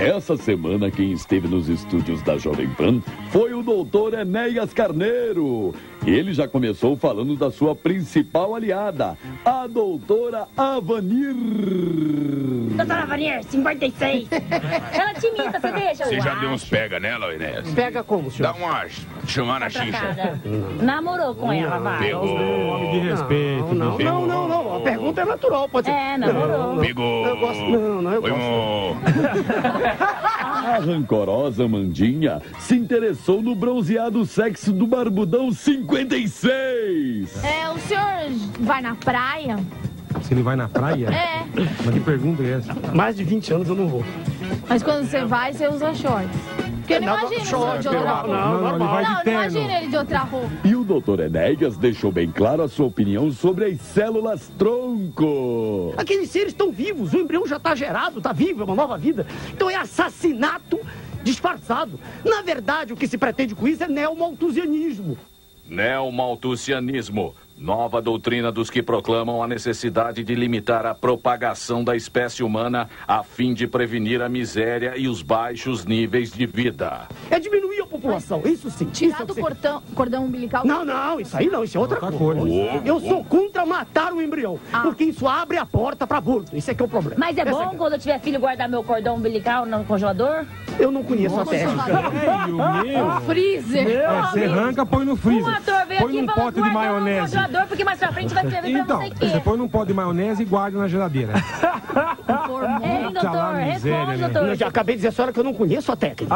Essa semana quem esteve nos estúdios da Jovem Pan foi o Dr. Enéas Carneiro. Ele já começou falando da sua principal aliada, a doutora Havanir. Doutora Havanir, 56. Ela é timida, você deixa? Você já deu uns pega nela, Enéas? Pega como, senhor? Dá umas chamar na xixa. Namorou com ela, vai. Pegou. Homem de respeito. Não. A pergunta é natural, pode ser. É, namorou. Pegou. A rancorosa Mandinha se interessou no bronzeado sexo do Barbudão 56. É, o senhor vai na praia? Se ele vai na praia? É. Mas que pergunta é essa? Mais de 20 anos eu não vou. Mas quando você vai, você usa shorts. Porque eu não imagino ele de outra roupa. Não, imagina ele de outra roupa. E o doutor Enéas deixou bem claro a sua opinião sobre as células-tronco. Aqueles seres estão vivos, o embrião já está gerado, está vivo, é uma nova vida. Então é assassinato disfarçado. Na verdade, o que se pretende com isso é neomaltusianismo. Neomaltusianismo, nova doutrina dos que proclamam a necessidade de limitar a propagação da espécie humana a fim de prevenir a miséria e os baixos níveis de vida. É diminuir a população, isso sim. Tirar do cordão umbilical? Não, isso aí não, isso é outra coisa. Eu sou contra matar o embrião, porque isso abre a porta para aborto, isso é que é o problema. Mas é bom quando eu tiver filho guardar meu cordão umbilical no congelador? Eu não conheço a técnica. No freezer. Você arranca, põe no freezer. Um ator veio aqui e falou que guardou no congelador, porque mais pra frente vai servir pra você que... Então, você põe num pote de maionese e guarda na geladeira. Ei, doutor, responde, doutor. Eu já acabei de dizer a senhora que eu não conheço a técnica.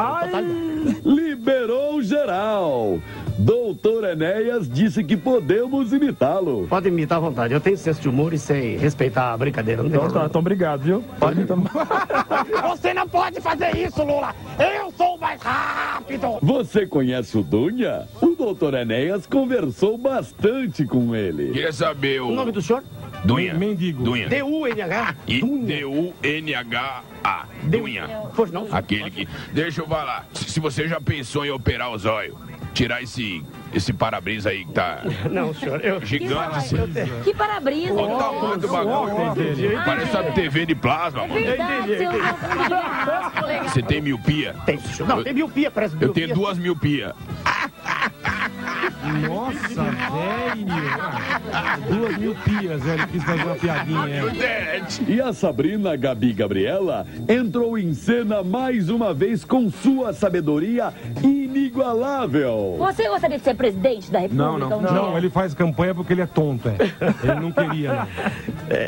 Liberou geral. Doutor Enéas disse que podemos imitá-lo. Pode imitar à vontade, eu tenho senso de humor e sei respeitar a brincadeira. Então tá, então obrigado, viu? Pode imitar. Você não pode fazer isso, Lula! Eu sou mais rápido! Você conhece o Dunha? O doutor Enéas conversou bastante com ele. Quer saber o nome do senhor? Dunha. Mendigo. Dunha. D-U-N-H. D-U-N-H-A. Dunha. Pois não? Aquele que... Deixa eu falar. Se você já pensou em operar os olhos, tirar esse para-brisa aí que tá... Não, senhor, eu... Gigante. Que para-brisa? Olha o tamanho do bagulho. Parece uma TV de plasma, mano. Você tem miopia? Tem, senhor. Não, tem miopia, parece miopia. Eu tenho 2 miopias. Nossa, velho! 2 miopias, velho, quis fazer uma piadinha. E a Sabrina Gabi Gabriela entrou em cena mais uma vez com sua sabedoria inigualável. Você gostaria de ser presidente da República? Não, ele faz campanha porque ele é tonto, Ele não queria,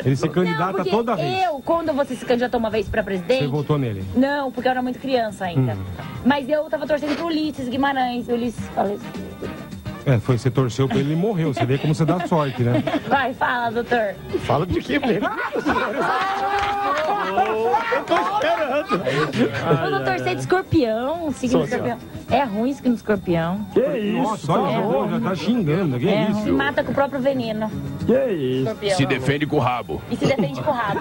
Ele se candidata toda vez. Quando você se candidatou uma vez pra presidente... Você votou nele? Não, porque eu era muito criança ainda. Mas eu tava torcendo pro Ulisses Guimarães. Ulisses faleceu. É, foi, você torceu pra ele e morreu. Você vê como você dá sorte, né? Vai, fala, doutor. Fala de quê, velho? Eu tô esperando. O doutor, você é de escorpião, signo escorpião. É ruim signo escorpião. Que isso? Nossa, olha, já tá xingando. Que isso? Se mata com o próprio veneno. Que isso? Escorpião, se defende com o rabo. E se defende com o rabo.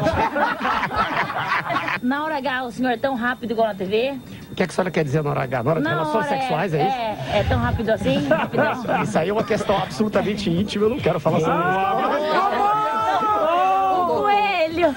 Na hora H, o senhor é tão rápido igual na TV? O que é que a senhora quer dizer na hora H? Na hora de relações sexuais, é isso? É tão rápido assim? Isso aí é uma questão absolutamente íntima, eu não quero falar sobre isso. O coelho!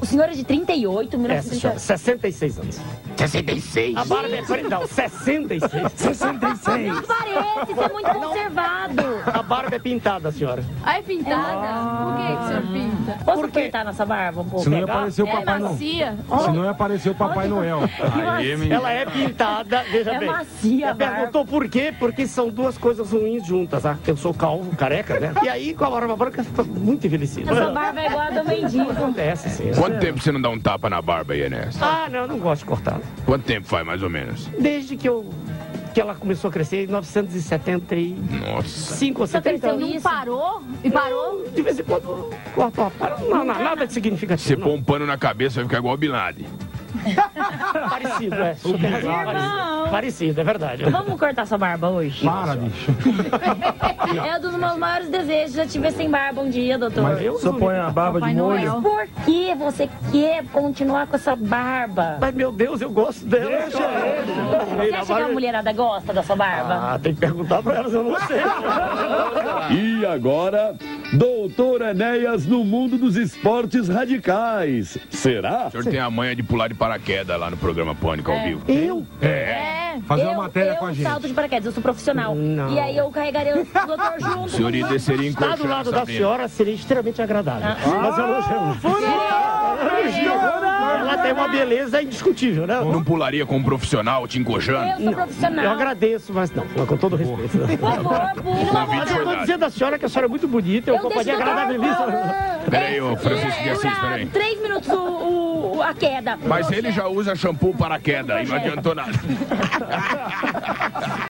O senhor é de 38, 1938. 66 anos. 66? A barba é preta. Não, 66. 66. Não parece, você é muito conservado. A barba é pintada, senhora. Ah, é pintada? Por que o senhor pinta? Posso pintar nossa barba um pouco? Se não ia aparecer o Papai Noel. Se não ia aparecer o Papai Noel. Ela é pintada, veja bem. É macia, a barba. Perguntou por quê? Porque são duas coisas ruins juntas, tá? Eu sou calvo, careca, né? E aí, com a barba branca, fica muito envelhecida. Essa barba é igual a do mendigo. Acontece, senhora. Quanto tempo você não dá um tapa na barba aí, Enéas? Eu não gosto de cortar. Quanto tempo faz, mais ou menos? Desde que ela começou a crescer em 1975 ou 70 anos. Não parou? E parou? De vez em quando cortou. Não, nada de significativo. Você põe um pano na cabeça, vai ficar igual o Bin Laden. Parecido, Parecido, é verdade. Vamos cortar sua barba hoje? Para, bicho. É um dos meus maiores desejos. Já tive sem barba um dia, doutor. Mas eu só ponho a barba de molho. Mas por que você quer continuar com essa barba? Mas, meu Deus, eu gosto dela. Você acha que a mulherada gosta da sua barba? Tem que perguntar pra elas, eu não sei. E agora... Doutor Enéas no mundo dos esportes radicais. Será? O senhor tem a manha de pular de paraquedas lá no programa Pânico ao vivo. Eu? É. Fazer uma matéria com a gente. Eu salto de paraquedas, eu sou profissional. Não. E aí eu carregaria o doutor junto. O senhor ia desceria em coxar, do lado da senhora seria extremamente agradável. Mas eu não chamo. Ela tem uma beleza indiscutível, né? Não pularia com um profissional te encoxando? Eu sou profissional. Eu agradeço, mas não, com todo respeito. Por favor, mas eu estou dizendo à senhora que a senhora é muito bonita, é uma companhia agradável. Peraí, ô Francisco Dias, peraí. 3 minutos a queda. Mas ele já usa shampoo para a queda e não adiantou nada.